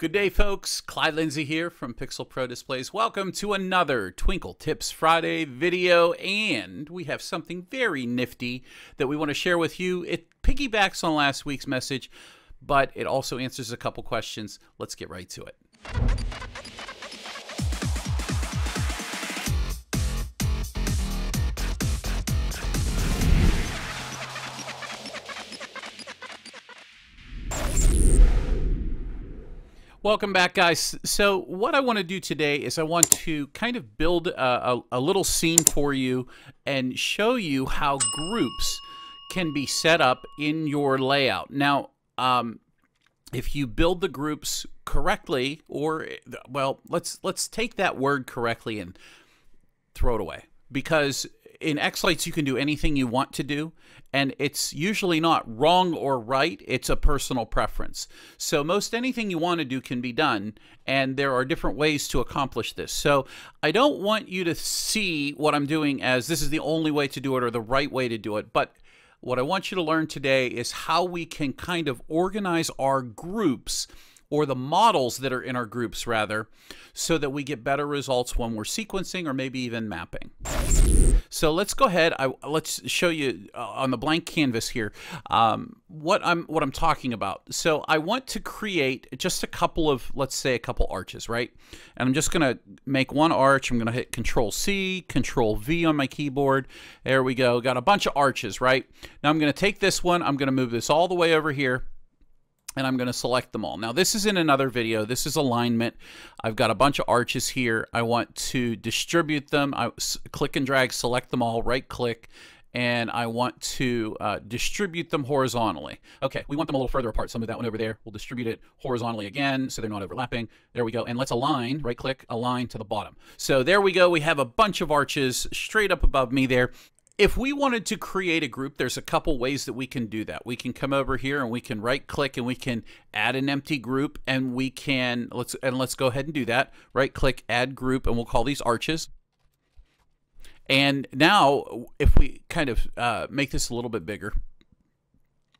Good day, folks. Clyde Lindsay here from Pixel Pro Displays. Welcome to another Twinkle Tips Friday video, and we have something very nifty that we want to share with you. It piggybacks on last week's message, but it also answers a couple questions. Let's get right to it. Welcome back, guys. So what I want to do today is I want to kind of build a little scene for you and show you how groups can be set up in your layout. Now, if you build the groups correctly, or, well, let's take that word correctly and throw it away, because in X-Lights, you can do anything you want to do, and it's usually not wrong or right. It's a personal preference. So most anything you want to do can be done, and there are different ways to accomplish this. So I don't want you to see what I'm doing as this is the only way to do it or the right way to do it, but what I want you to learn today is how we can kind of organize our groups, or the models that are in our groups, rather, so that we get better results when we're sequencing or maybe even mapping. So let's go ahead. Let's show you on the blank canvas here what I'm talking about. So I want to create just a couple of, let's say, a couple arches, right? And I'm just gonna make one arch. I'm gonna hit Control C, Control V on my keyboard. There we go. Got a bunch of arches, right? Now I'm gonna take this one. I'm gonna move this all the way over here, and I'm going to select them all. Now, this is in another video. This is alignment. I've got a bunch of arches here. I want to distribute them. I click and drag, select them all, right click, and I want to distribute them horizontally. Okay, we want them a little further apart. So I'll move that one over there. We'll distribute it horizontally again so they're not overlapping. There we go. And let's align, right click, align to the bottom. So there we go. We have a bunch of arches straight up above me there. If we wanted to create a group, there's a couple ways that we can do that. We can come over here and we can right click and we can add an empty group, and we can, let's go ahead and do that. Right click, add group, and we'll call these arches. And now if we kind of make this a little bit bigger,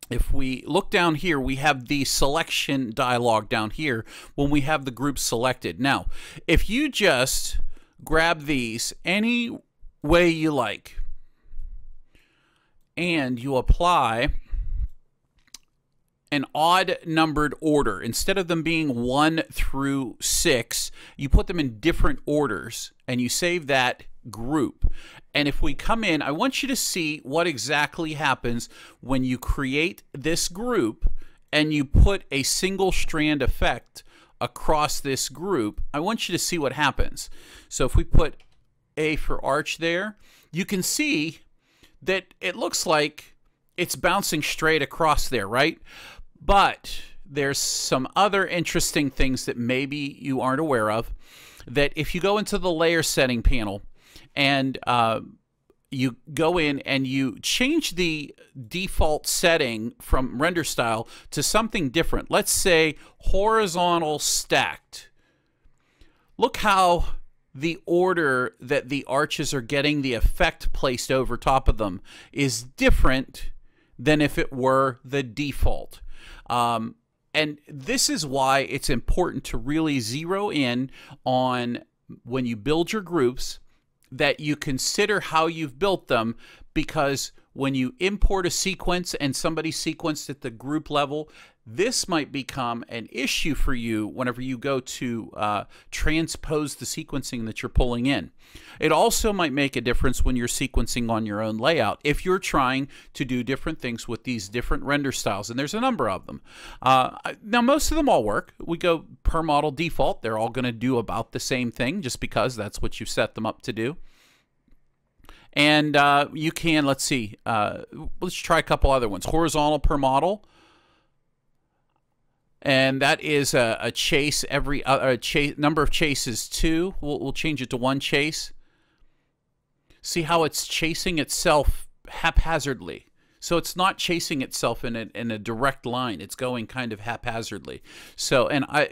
if we look down here, we have the selection dialog down here when we have the group selected. Now, if you just grab these any way you like, and you apply an odd numbered order. Instead of them being 1 through 6, you put them in different orders and you save that group. And if we come in, I want you to see what exactly happens when you create this group and you put a single strand effect across this group. I want you to see what happens. So if we put A for arch there, you can see that it looks like it's bouncing straight across there, right? But there's some other interesting things that maybe you aren't aware of, that if you go into the layer setting panel and you go in and you change the default setting from render style to something different, let's say horizontal stacked, look how the order that the arches are getting the effect placed over top of them is different than if it were the default. And this is why it's important to really zero in on, when you build your groups, that you consider how you've built them, because when you import a sequence and somebody sequenced at the group level, this might become an issue for you whenever you go to transpose the sequencing that you're pulling in. It also might make a difference when you're sequencing on your own layout, if you're trying to do different things with these different render styles, and there's a number of them. Now, most of them all work. We go per model default. They're all going to do about the same thing, just because that's what you've set them up to do. And you can, let's see, let's try a couple other ones. Horizontal per model, and that is a chase every chase, number of chases 2. We'll change it to 1 chase. See how it's chasing itself haphazardly. So it's not chasing itself in a direct line. It's going kind of haphazardly. So, and I,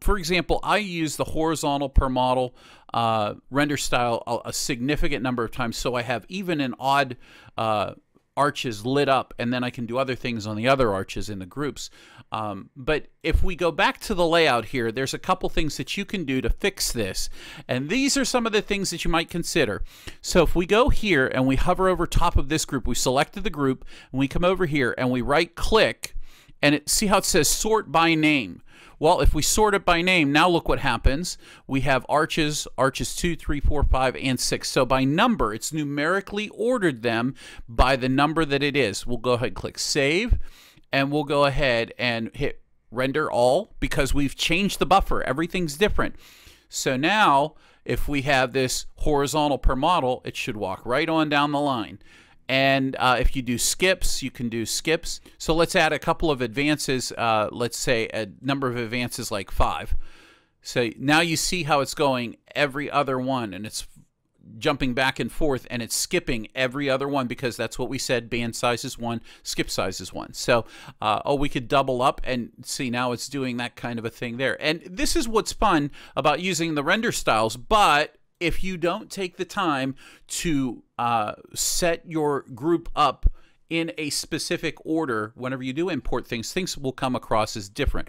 for example, I use the horizontal per model render style a significant number of times. So I have even an odd arches lit up, and then I can do other things on the other arches in the groups. But if we go back to the layout here, there's a couple things that you can do to fix this, and these are some of the things that you might consider. So if we go here and we hover over top of this group, we selected the group, and we come over here and we right click, and see how it says sort by name. Well, if we sort it by name, now look what happens. We have arches, arches 2, 3, 4, 5, and 6. So by number, it's numerically ordered them by the number that it is. We'll go ahead and click Save, and we'll go ahead and hit Render All because we've changed the buffer. Everything's different. So now, if we have this horizontal per model, it should walk right on down the line. And if you do skips, you can do skips. So let's add a couple of advances, let's say a number of advances like 5. So now you see how it's going every other one, and it's jumping back and forth, and it's skipping every other one because that's what we said, band size is 1, skip size is 1. So, oh, we could double up and see now it's doing that kind of a thing there. And this is what's fun about using the render styles, but if you don't take the time to set your group up in a specific order, whenever you do import things, things will come across as different.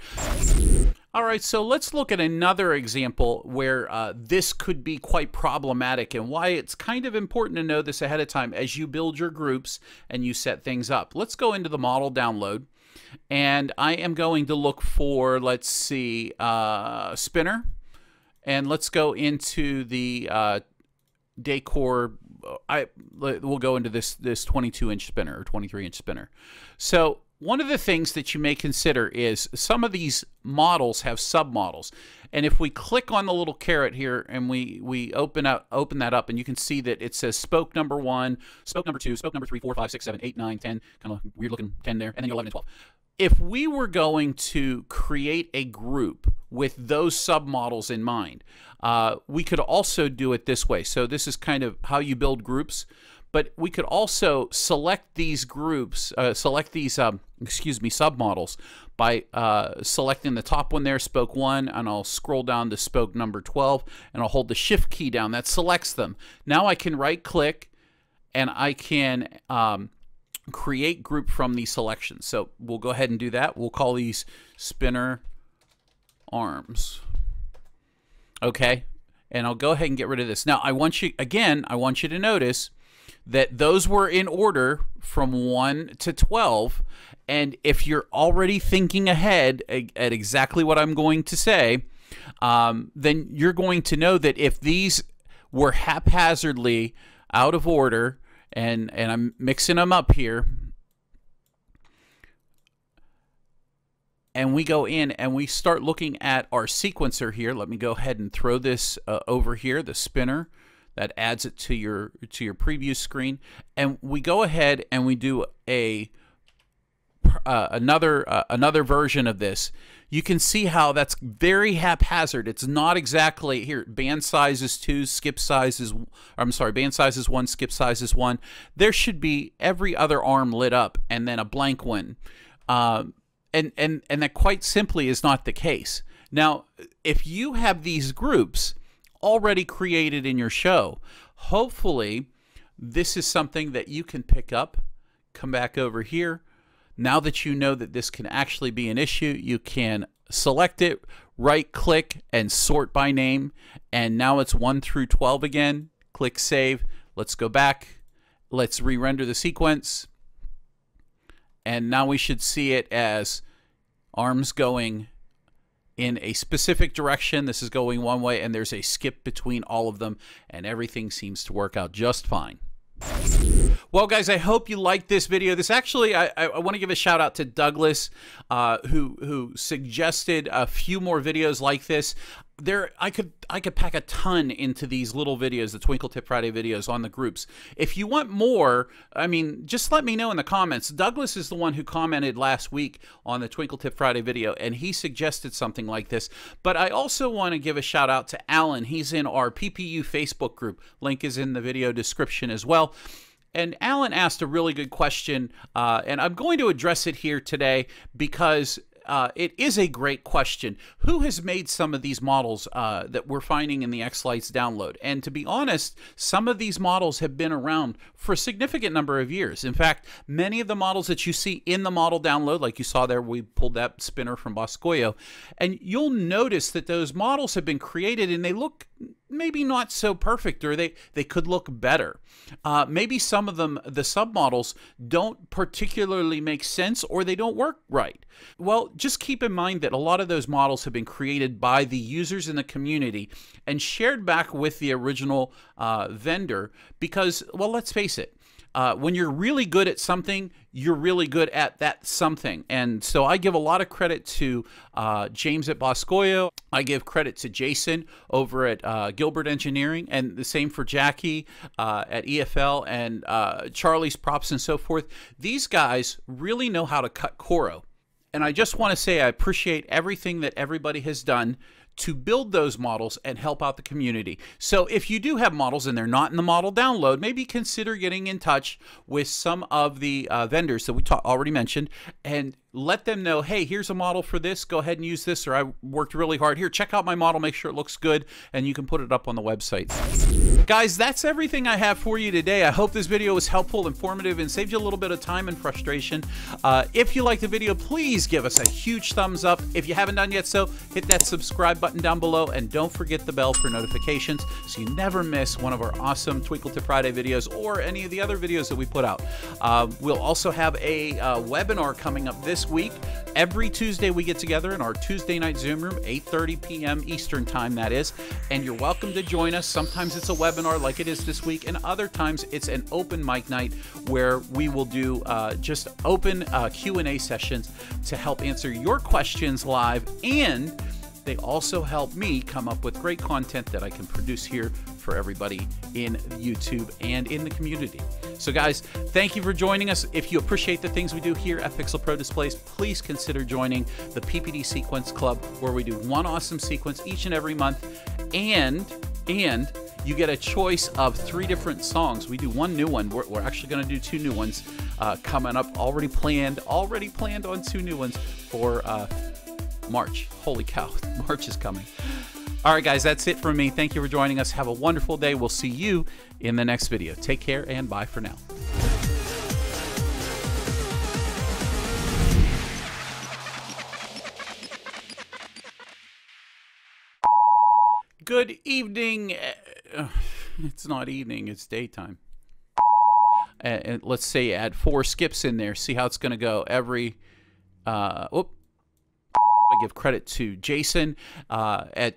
All right, so let's look at another example where this could be quite problematic and why it's kind of important to know this ahead of time as you build your groups and you set things up. Let's go into the model download, and I am going to look for, let's see, spinner. And let's go into the decor. We'll go into this 22-inch spinner or 23-inch spinner. So one of the things that you may consider is some of these models have submodels. And if we click on the little caret here and we open that up, and you can see that it says spoke number 1, spoke number 2, spoke number 3, 4, 5, 6, 7, 8, 9, 10, kind of weird looking 10 there, and then 11 and 12. If we were going to create a group with those submodels in mind, we could also do it this way. So this is kind of how you build groups, but we could also select these groups, submodels by selecting the top one there, spoke 1, and I'll scroll down to spoke number 12, and I'll hold the shift key down. That selects them. Now I can right click, and I can create group from the selection. So we'll go ahead and do that. We'll call these spinner arms. Okay, and I'll go ahead and get rid of this. Now I want you to notice that those were in order from 1 to 12, and if you're already thinking ahead at exactly what I'm going to say, then you're going to know that if these were haphazardly out of order, and I'm mixing them up here, and we go in and we start looking at our sequencer here. Let me go ahead and throw this over here, the spinner. That adds it to your preview screen. And we go ahead and we do a another version of this. You can see how that's very haphazard. It's not exactly here. Band size is 2, skip size is, I'm sorry, band size is 1, skip size is 1. There should be every other arm lit up and then a blank one. And that quite simply is not the case. Now, if you have these groups already created in your show, hopefully this is something that you can pick up. Come back over here. Now that you know that this can actually be an issue, you can select it, right click, and sort by name. And now it's 1 through 12 again. Click Save. Let's go back. Let's re-render the sequence. And now we should see it as arms going in a specific direction. This is going one way, and there's a skip between all of them, and everything seems to work out just fine. Well, guys, I hope you liked this video. This actually, I want to give a shout out to Douglas, who suggested a few more videos like this. There, I could pack a ton into these little videos, the Twinkle Tip Friday videos on the groups. If you want more, I mean, just let me know in the comments. Douglas is the one who commented last week on the Twinkle Tip Friday video, and he suggested something like this. But I also want to give a shout out to Alan. He's in our PPU Facebook group. Link is in the video description as well. And Alan asked a really good question, and I'm going to address it here today because it is a great question. Who has made some of these models that we're finding in the X-Lights download? And to be honest, some of these models have been around for a significant number of years. In fact, many of the models that you see in the model download, like you saw there, we pulled that spinner from Boscoyo, and you'll notice that those models have been created and they look maybe not so perfect, or they could look better. Maybe some of them, the submodels, don't particularly make sense or they don't work right. Well, just keep in mind that a lot of those models have been created by the users in the community and shared back with the original vendor because, well, let's face it, when you're really good at something, you're really good at that something. And so I give a lot of credit to James at Boscoyo. I give credit to Jason over at Gilbert Engineering, and the same for Jackie at EFL and Charlie's Props and so forth. These guys really know how to cut Koro. And I just want to say I appreciate everything that everybody has done to build those models and help out the community. So if you do have models and they're not in the model download, maybe consider getting in touch with some of the vendors that we already mentioned and let them know, hey, here's a model for this, go ahead and use this, or I worked really hard here, check out my model, make sure it looks good, and you can put it up on the website. Guys, that's everything I have for you today. I hope this video was helpful, informative, and saved you a little bit of time and frustration. If you like the video, please give us a huge thumbs up. If you haven't done yet so, hit that subscribe button down below, and don't forget the bell for notifications so you never miss one of our awesome Twinkle Tip Friday videos or any of the other videos that we put out. We'll also have a webinar coming up this week. Every Tuesday we get together in our Tuesday night Zoom room, 8:30 p.m. Eastern time, that is, and you're welcome to join us. Sometimes it's a webinar like it is this week, and other times it's an open mic night where we will do just open Q&A sessions to help answer your questions live, and they also help me come up with great content that I can produce here for everybody in YouTube and in the community. So guys, thank you for joining us. If you appreciate the things we do here at Pixel Pro Displays, please consider joining the PPD Sequence Club, where we do one awesome sequence each and every month, and you get a choice of 3 different songs. We do one new one. We're actually going to do 2 new ones coming up, already planned on 2 new ones for March. Holy cow, March is coming. All right, guys, that's it for me. Thank you for joining us. Have a wonderful day. We'll see you in the next video. Take care and bye for now. Good evening. It's not evening, it's daytime. And let's say add 4 skips in there. See how it's going to go every... I give credit to Jason at